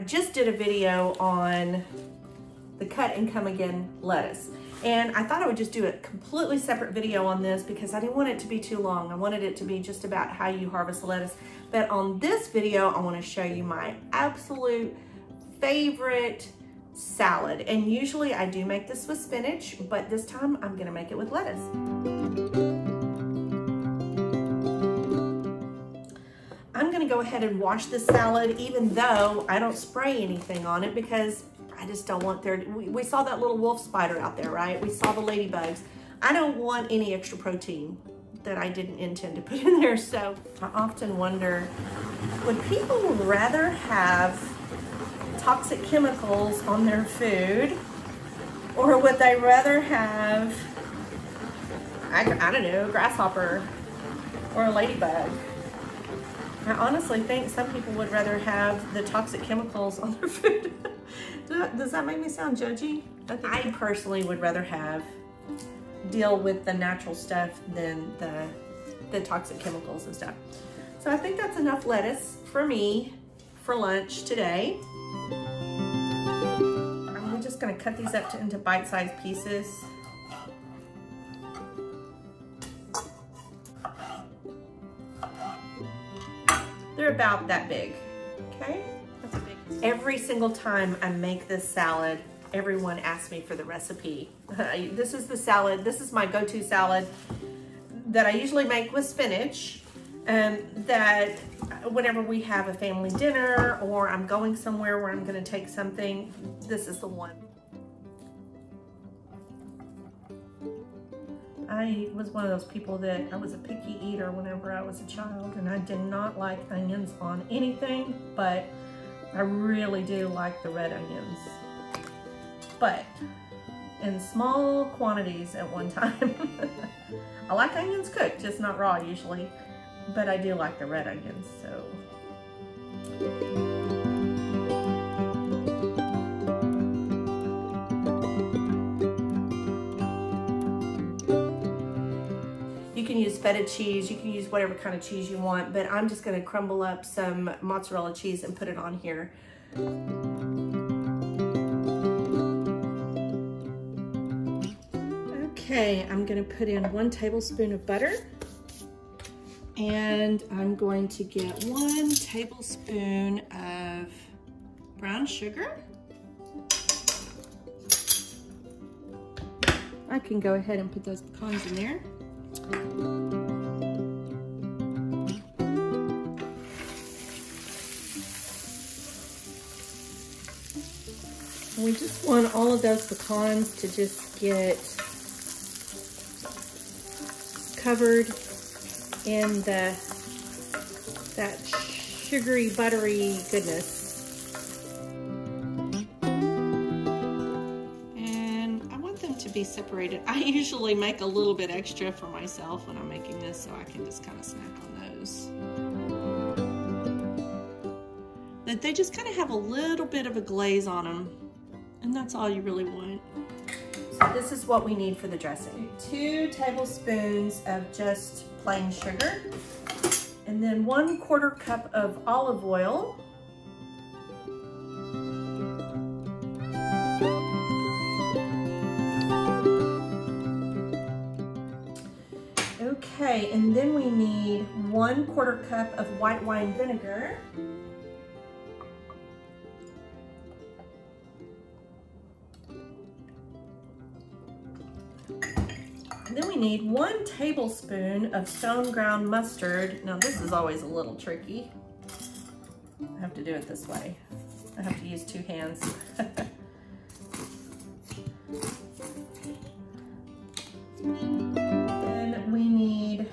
I just did a video on the cut and come again lettuce, and I thought I would just do a completely separate video on this because I didn't want it to be too long. I wanted it to be just about how you harvest lettuce. But on this video, I want to show you my absolute favorite salad. And usually I do make this with spinach, but this time I'm going to make it with lettuce. I'm gonna go ahead and wash this salad, even though I don't spray anything on it because I just don't want there, we saw that little wolf spider out there, right? We saw the ladybugs. I don't want any extra protein that I didn't intend to put in there. So I often wonder, would people rather have toxic chemicals on their food, or would they rather have, I don't know, a grasshopper or a ladybug? I honestly think some people would rather have the toxic chemicals on their food. Does that make me sound judgy? I personally would rather have deal with the natural stuff than the toxic chemicals and stuff. So I think that's enough lettuce for me for lunch today. I'm just gonna cut these up into bite-sized pieces. They're about that big, okay? That's a big. Every single time I make this salad, everyone asks me for the recipe. This is the salad, this is my go-to salad that I usually make with spinach, that whenever we have a family dinner or I'm going somewhere where I'm gonna take something, this is the one. I was one of those people that I was a picky eater whenever I was a child, and I did not like onions on anything, but I really do like the red onions. But in small quantities at one time. I like onions cooked, just not raw usually, but I do like the red onions, so. You can use feta cheese, you can use whatever kind of cheese you want, but I'm just gonna crumble up some mozzarella cheese and put it on here. Okay, I'm gonna put in 1 tablespoon of butter, and I'm going to get 1 tablespoon of brown sugar. I can go ahead and put those pecans in there. We just want all of those pecans to just get covered in that sugary, buttery goodness. And I want them to be separated. I usually make a little bit extra for myself when I'm making this, so I can just kind of snack on those. But they just kind of have a little bit of a glaze on them. And that's all you really want. So this is what we need for the dressing. 2 tablespoons of just plain sugar, and then 1/4 cup of olive oil. Okay, and then we need 1/4 cup of white wine vinegar. Then we need 1 tablespoon of stone ground mustard. Now this is always a little tricky. I have to do it this way. I have to use 2 hands. And we need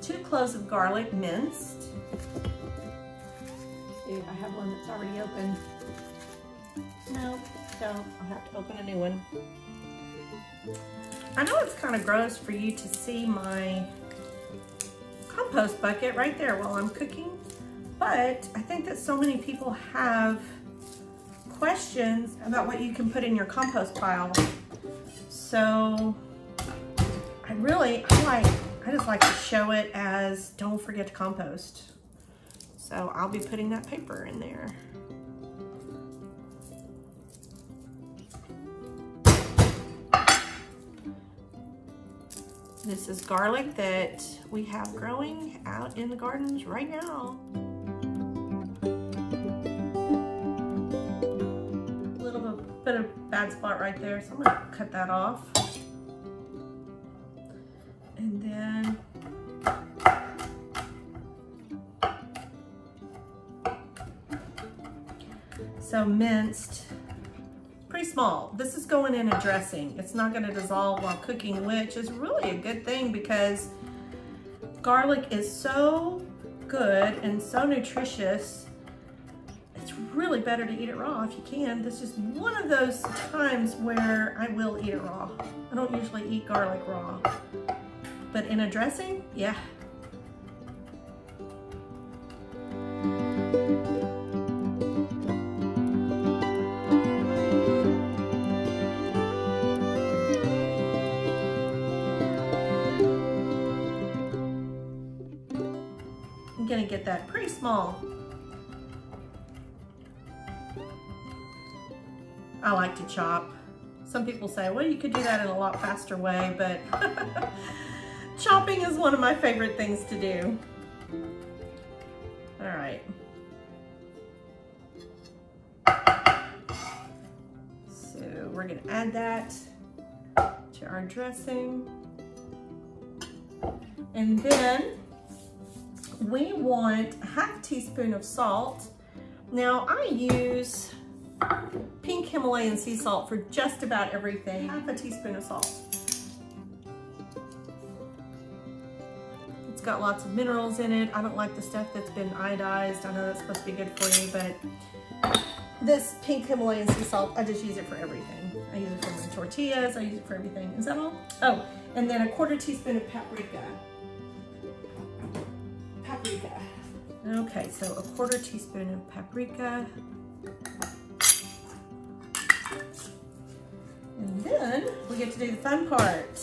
2 cloves of garlic minced. Let's see, I have one that's already open. No, don't. I'll have to open a new one. I know it's kind of gross for you to see my compost bucket right there while I'm cooking, but I think that so many people have questions about what you can put in your compost pile. So I just like to show it as don't forget to compost. So I'll be putting that paper in there. This is garlic that we have growing out in the gardens right now. A little bit of bad spot right there, so I'm gonna cut that off. And then so minced, pretty small. This is going in a dressing. It's not gonna dissolve while cooking, which is really a good thing because garlic is so good and so nutritious. It's really better to eat it raw if you can. This is one of those times where I will eat it raw. I don't usually eat garlic raw, but in a dressing, yeah. Gonna get that pretty small. I like to chop. Some people say, well, you could do that in a lot faster way, but chopping is one of my favorite things to do. All right. So we're gonna add that to our dressing. And then we want a half teaspoon of salt. Now I use pink Himalayan sea salt for just about everything. Half a teaspoon of salt. It's got lots of minerals in it. I don't like the stuff that's been iodized. I know that's supposed to be good for you, but this pink Himalayan sea salt, I just use it for everything. I use it for my tortillas, I use it for everything. Is that all? Oh, and then a quarter teaspoon of paprika. Okay, so a quarter teaspoon of paprika. And then we get to do the fun part.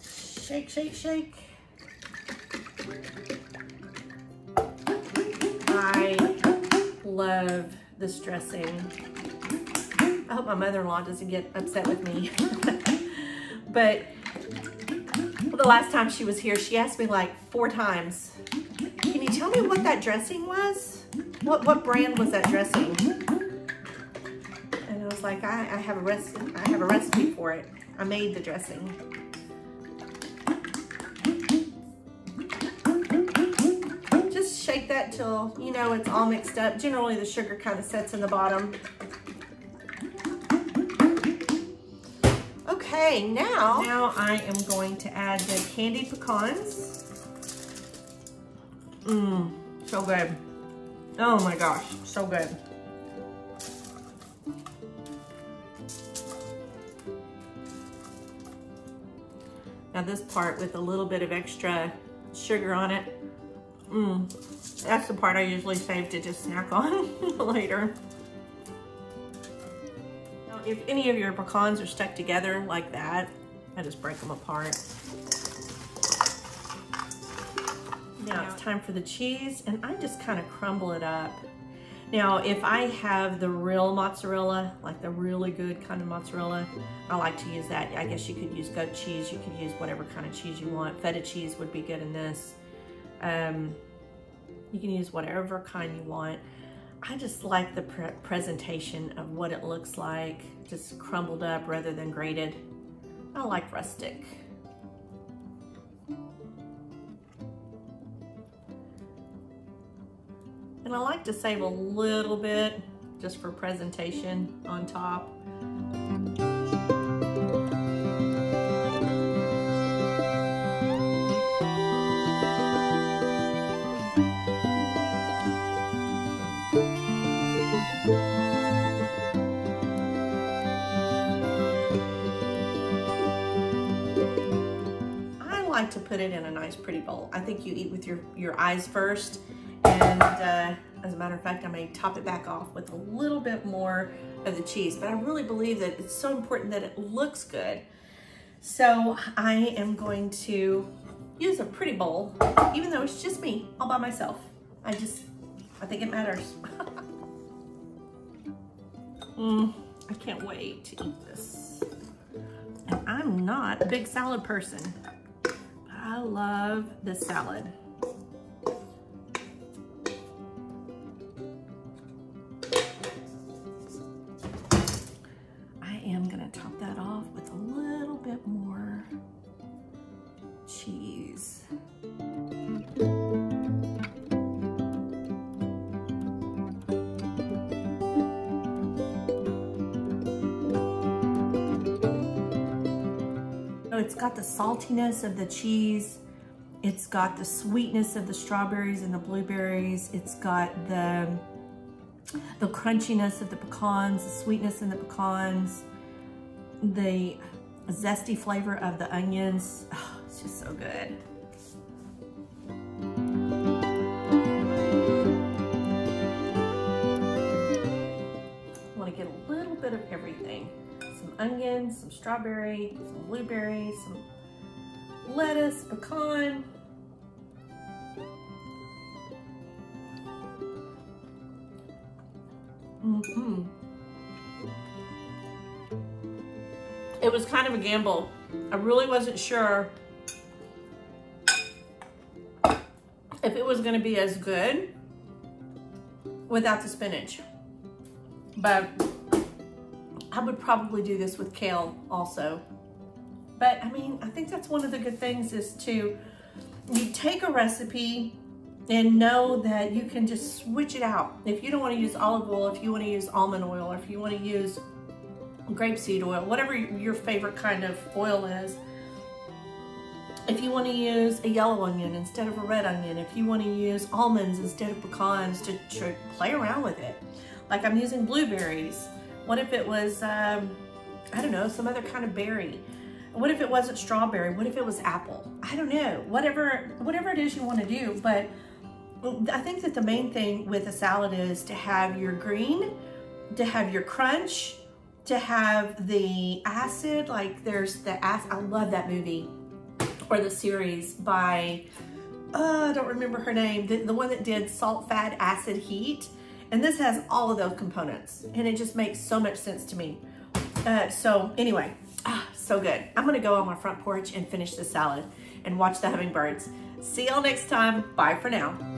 Shake, shake, shake. I love this dressing. I hope my mother-in-law doesn't get upset with me. But the last time she was here, she asked me like 4 times, can you tell me what that dressing was? What brand was that dressing? And I was like, I have a recipe for it. I made the dressing. Just shake that till, you know, it's all mixed up. Generally the sugar kind of sets in the bottom. Okay, now I am going to add the candied pecans. Mmm, so good. Oh my gosh, so good. Now this part with a little bit of extra sugar on it, that's the part I usually save to just snack on later. If any of your pecans are stuck together like that, I just break them apart. Now it's time for the cheese, and I just kind of crumble it up. Now, if I have the real mozzarella, like the really good kind of mozzarella, I like to use that. I guess you could use goat cheese. You could use whatever kind of cheese you want. Feta cheese would be good in this. You can use whatever kind you want. I just like the presentation of what it looks like, just crumbled up rather than grated. I like rustic. And I like to save a little bit just for presentation on top. To put it in a nice pretty bowl. I think you eat with your eyes first, and as a matter of fact, I may top it back off with a little bit more of the cheese, but I really believe that it's so important that it looks good. So I am going to use a pretty bowl, even though it's just me all by myself. I think it matters. I can't wait to eat this. And I'm not a big salad person. I love this salad. I am gonna top that off with a little bit more cheese. It's got the saltiness of the cheese. It's got the sweetness of the strawberries and the blueberries. It's got the crunchiness of the pecans, the sweetness in the pecans, the zesty flavor of the onions. Oh, it's just so good. I want to get a little bit of everything. Onions, some strawberry, some blueberry, some lettuce, pecan. It was kind of a gamble. I really wasn't sure if it was going to be as good without the spinach, but I would probably do this with kale also. But I mean, I think that's one of the good things is to, you take a recipe and know that you can just switch it out. If you don't want to use olive oil, if you want to use almond oil, or if you want to use grapeseed oil, whatever your favorite kind of oil is. If you want to use a yellow onion instead of a red onion, if you want to use almonds instead of pecans, to play around with it. Like I'm using blueberries. What if it was, I don't know, some other kind of berry? What if it wasn't strawberry? What if it was apple? I don't know. Whatever it is you want to do. But I think that the main thing with a salad is to have your green, to have your crunch, to have the acid. Like there's the acid. I love that movie or the series by, I don't remember her name. The one that did Salt, Fat, Acid, Heat. And this has all of those components, and it just makes so much sense to me. So anyway, so good. I'm gonna go on my front porch and finish the salad and watch the hummingbirds. See y'all next time. Bye for now.